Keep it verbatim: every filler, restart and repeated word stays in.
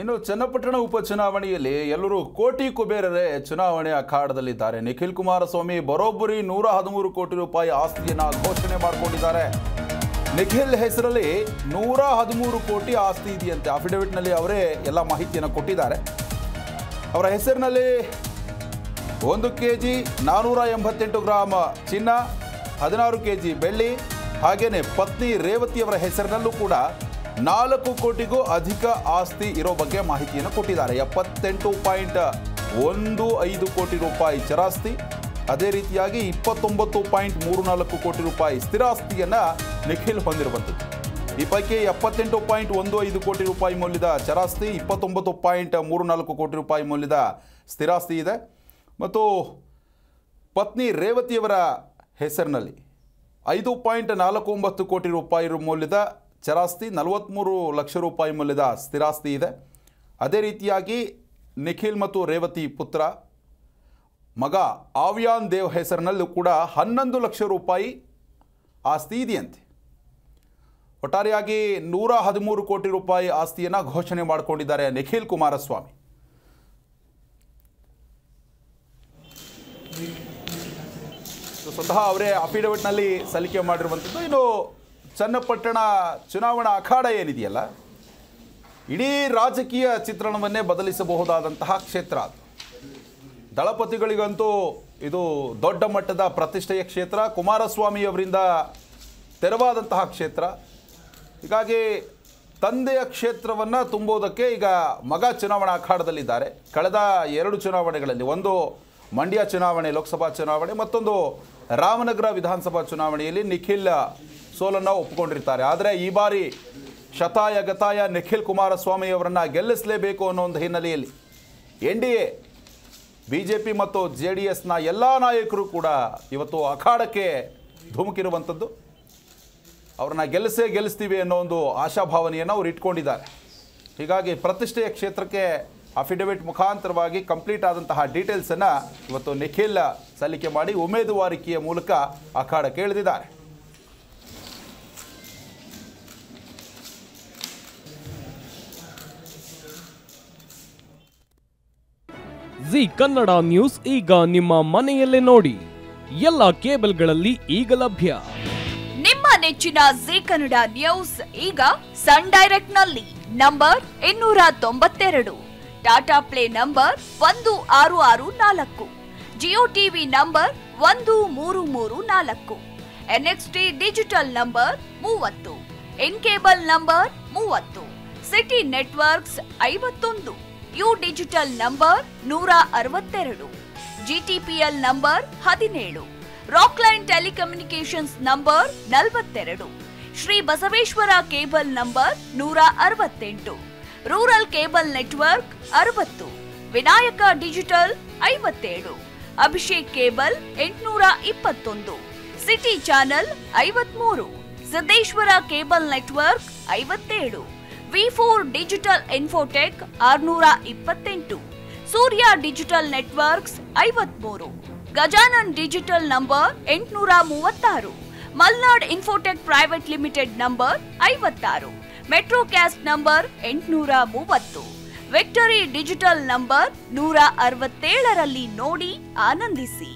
ಇನ್ನು ಚನ್ನಪಟ್ಟಣ ಉಪಚುನಾವಣೆಯಲ್ಲಿ ಎಲ್ಲರೂ ಕೋಟಿ ಕುಬೇರರೇ ಚುನಾವಣೆ ಅಖಾಡದಲ್ಲಿದ್ದಾರೆ। ನಿಖಿಲ್ ಕುಮಾರಸ್ವಾಮಿ ಬರೋಬ್ಬರಿ ನೂರ ಹದಿಮೂರು ಕೋಟಿ ರೂಪಾಯಿ ಆಸ್ತಿಯನ್ನು ಘೋಷಣೆ ಮಾಡಿಕೊಂಡಿದ್ದಾರೆ। ನಿಖಿಲ್ ಹೆಸರಲ್ಲಿ ನೂರ ಹದಿಮೂರು ಕೋಟಿ ಆಸ್ತಿ ಇದೆಯಂತೆ। ಅಫಿಡವಿಟ್ ನಲ್ಲಿ ಅವರೇ ಎಲ್ಲ ಮಾಹಿತಿಯನ್ನು ಕೊಟ್ಟಿದ್ದಾರೆ। ಅವರ ಹೆಸರಿನಲ್ಲಿ ಒಂದು ಕೆಜಿ ನಾನೂರ ಎಂಬತ್ತೆಂಟು ಗ್ರಾಂ ಚಿನ್ನ, ಹದಿನಾರು ಕೆಜಿ ಬೆಳ್ಳಿ, ಹಾಗೇನೇ ಪತ್ನಿ ರೇವತಿ ಅವರ ಹೆಸರಿನಲ್ಲೂ ಕೂಡ ನಾಲ್ಕು ಕೋಟಿಗೂ ಅಧಿಕ ಆಸ್ತಿ ಇರೋ ಬಗ್ಗೆ ಮಾಹಿತಿಯನ್ನು ಕೊಟ್ಟಿದ್ದಾರೆ। ಎಪ್ಪತ್ತೆಂಟು ಪಾಯಿಂಟ್ ಒಂದು ಐದು ಕೋಟಿ ರೂಪಾಯಿ ಚರಾಸ್ತಿ, ಅದೇ ರೀತಿಯಾಗಿ ಇಪ್ಪತ್ತೊಂಬತ್ತು ಪಾಯಿಂಟ್ ಮೂರು ನಾಲ್ಕು ಕೋಟಿ ರೂಪಾಯಿ ಸ್ಥಿರಾಸ್ತಿಯನ್ನು ನಿಖಿಲ್ ಹೊಂದಿರುವಂಥದ್ದು। ಈ ಪೈಕಿ ಎಪ್ಪತ್ತೆಂಟು ಪಾಯಿಂಟ್ ಒಂದು ಐದು ಕೋಟಿ ರೂಪಾಯಿ ಮೌಲ್ಯದ ಚರಾಸ್ತಿ, ಇಪ್ಪತ್ತೊಂಬತ್ತು ಪಾಯಿಂಟ್ ಮೂರು ನಾಲ್ಕು ಕೋಟಿ ರೂಪಾಯಿ ಮೌಲ್ಯದ ಸ್ಥಿರಾಸ್ತಿ ಇದೆ। ಮತ್ತು ಪತ್ನಿ ರೇವತಿಯವರ ಹೆಸರಿನಲ್ಲಿ ಐದು ಪಾಯಿಂಟ್ ನಾಲ್ಕು ಒಂಬತ್ತು ಕೋಟಿ ರೂಪಾಯಿ ಮೌಲ್ಯದ ಚರಾಸ್ತಿ, ನಲವತ್ತ್ಮೂರು ಲಕ್ಷ ರೂಪಾಯಿ ಮೌಲ್ಯದ ಸ್ಥಿರಾಸ್ತಿ ಇದೆ। ಅದೇ ರೀತಿಯಾಗಿ ನಿಖಿಲ್ ಮತ್ತು ರೇವತಿ ಪುತ್ರ ಮಗ ಆವ್ಯಾನ್ ದೇವ್ ಹೆಸರಿನಲ್ಲೂ ಕೂಡ ಹನ್ನೊಂದು ಲಕ್ಷ ರೂಪಾಯಿ ಆಸ್ತಿ ಇದೆಯಂತೆ। ಒಟ್ಟಾರೆಯಾಗಿ ನೂರ ಹದಿಮೂರು ಕೋಟಿ ರೂಪಾಯಿ ಆಸ್ತಿಯನ್ನು ಘೋಷಣೆ ಮಾಡಿಕೊಂಡಿದ್ದಾರೆ ನಿಖಿಲ್ ಕುಮಾರಸ್ವಾಮಿ। ಸ್ವತಃ ಅವರೇ ಅಫಿಡವಿಟ್ನಲ್ಲಿ ಸಲ್ಲಿಕೆ ಮಾಡಿರುವಂಥದ್ದು। ಇನ್ನು ಚನ್ನಪಟ್ಟಣ ಚುನಾವಣಾ ಅಖಾಡ ಏನಿದೆಯಲ್ಲ, ಇಡೀ ರಾಜಕೀಯ ಚಿತ್ರಣವನ್ನೇ ಬದಲಿಸಬಹುದಾದಂತಹ ಕ್ಷೇತ್ರ ಅದು। ದಳಪತಿಗಳಿಗಂತೂ ಇದು ದೊಡ್ಡ ಮಟ್ಟದ ಪ್ರತಿಷ್ಠೆಯ ಕ್ಷೇತ್ರ, ಕುಮಾರಸ್ವಾಮಿಯವರಿಂದ ತೆರವಾದಂತಹ ಕ್ಷೇತ್ರ। ಹೀಗಾಗಿ ತಂದೆಯ ಕ್ಷೇತ್ರವನ್ನು ತುಂಬೋದಕ್ಕೆ ಈಗ ಮಗ ಚುನಾವಣಾ ಅಖಾಡದಲ್ಲಿದ್ದಾರೆ। ಕಳೆದ ಎರಡು ಚುನಾವಣೆಗಳಲ್ಲಿ, ಒಂದು ಮಂಡ್ಯ ಚುನಾವಣೆ ಲೋಕಸಭಾ ಚುನಾವಣೆ, ಮತ್ತೊಂದು ರಾಮನಗರ ವಿಧಾನಸಭಾ ಚುನಾವಣೆಯಲ್ಲಿ ನಿಖಿಲ್ ಸೋಲನ್ನು ಒಪ್ಪಿಕೊಂಡಿರ್ತಾರೆ। ಆದರೆ ಈ ಬಾರಿ ಶತಾಯ ಗತಾಯ ನಿಖಿಲ್ ಕುಮಾರಸ್ವಾಮಿಯವರನ್ನು ಗೆಲ್ಲಿಸಲೇಬೇಕು ಅನ್ನೋ ಒಂದು ಹಿನ್ನೆಲೆಯಲ್ಲಿ N D A, B J P ಮತ್ತು ಜೆ ಡಿ ಎಸ್ನ ಎಲ್ಲ ನಾಯಕರು ಕೂಡ ಇವತ್ತು ಅಖಾಡಕ್ಕೆ ಧುಮುಕಿರುವಂಥದ್ದು। ಅವ್ರನ್ನ ಗೆಲ್ಲಿಸೇ ಗೆಲ್ಲಿಸ್ತೀವಿ ಅನ್ನೋ ಒಂದು ಆಶಾಭಾವನೆಯನ್ನು ಅವ್ರು ಇಟ್ಕೊಂಡಿದ್ದಾರೆ। ಹೀಗಾಗಿ ಪ್ರತಿಷ್ಠೆಯ ಕ್ಷೇತ್ರಕ್ಕೆ ಅಫಿಡವಿಟ್ ಮುಖಾಂತರವಾಗಿ ಕಂಪ್ಲೀಟ್ ಆದಂತಹ ಡೀಟೇಲ್ಸನ್ನು ಇವತ್ತು ನಿಖಿಲ್ ಸಲ್ಲಿಕೆ ಮಾಡಿ ಉಮೇದುವಾರಿಕೆಯ ಮೂಲಕ ಅಖಾಡಕ್ಕೆ ಇಳಿದಿದ್ದಾರೆ। ಜಿ ಕನ್ನಡ ನ್ಯೂಸ್ ಈಗ ನಿಮ್ಮ ಮನೆಯಲ್ಲೇ ನೋಡಿ, ಎಲ್ಲ ಕೇಬಲ್ಗಳಲ್ಲಿ ಈಗ ಲಭ್ಯ। ನಿಮ್ಮ ನೆಚ್ಚಿನ ಜಿ ಕನ್ನಡ ನ್ಯೂಸ್ ಈಗ ಸನ್ ಡೈರೆಕ್ಟ್ ನಲ್ಲಿ ನಂಬರ್ ಇನ್ನೂರ ತೊಂಬತ್ತೆರಡು, ಟಾಟಾ ಪ್ಲೇ ನಂಬರ್ ಒಂದು ಆರು ಆರು ನಾಲ್ಕು, ಜಿಯೋ ಟಿವಿ ನಂಬರ್ ಒಂದು ಮೂರು ಮೂರು ನಾಲ್ಕು, ಎನ್ಎಕ್ಸ್ಟಿ ಡಿಜಿಟಲ್ ನಂಬರ್ ಮೂವತ್ತು, ಎನ್ ಕೇಬಲ್ ನಂಬರ್ ಮೂವತ್ತು, ಸಿಟಿ ನೆಟ್ವರ್ಕ್ಸ್ ಐವತ್ತೊಂದು, ಯು ಡಿಜಿಟಲ್ ನಂಬರ್ ನೂರ ಅರವತ್ತೆರಡು, ಜಿಟಿಪಿಎಲ್ ನಂಬರ್ ಹದಿನೇಳು, ರಾಕ್ಲೈನ್ ಟೆಲಿಕಮ್ಯುನಿಕೇಶನ್ಸ್ ನಂಬರ್ ನಲವತ್ತೆರಡು, ಶ್ರೀ ಬಸವೇಶ್ವರ ಕೇಬಲ್ ನಂಬರ್ ನೂರ ಅರವತ್ತೆಂಟು, ರೂರಲ್ ಕೇಬಲ್ ನೆಟ್ವರ್ಕ್ ಅರವತ್ತು, ವಿನಾಯಕ ಡಿಜಿಟಲ್ ಐವತ್ತೇಳು, ಅಭಿಷೇಕ್ ಕೇಬಲ್ ಎಂಟುನೂರ ಇಪ್ಪತ್ತೊಂದು, ಸಿಟಿ ಚಾನೆಲ್ ಐವತ್ಮೂರು, ಸಿದ್ದೇಶ್ವರ ಕೇಬಲ್ ನೆಟ್ವರ್ಕ್ ಐವತ್ತೇಳು, ವಿಫೋರ್ ಡಿಜಿಟಲ್ ಇನ್ಫೋಟೆಕ್ ಆರುನೂರ ಇಪ್ಪತ್ತೆಂಟು, ಸೂರ್ಯ ಡಿಜಿಟಲ್ ನೆಟ್ವರ್ಕ್ಸ್ ಐವತ್ಮೂರು, ಗಜಾನನ್ ಡಿಜಿಟಲ್ ನಂಬರ್ ಎಂಟುನೂರ ಮೂವತ್ತಾರು, Malnad infotech private limited number ಐವತ್ತಾರು, ಮೆಟ್ರೋ ಕ್ಯಾಶ್ ನಂಬರ್ ಎಂಟುನೂರ ಮೂವತ್ತು, ವಿಕ್ಟರಿ ಡಿಜಿಟಲ್ ನಂಬರ್ ನೂರ ಅರವತ್ತೇಳರಲ್ಲಿ ನೋಡಿ ಆನಂದಿಸಿ।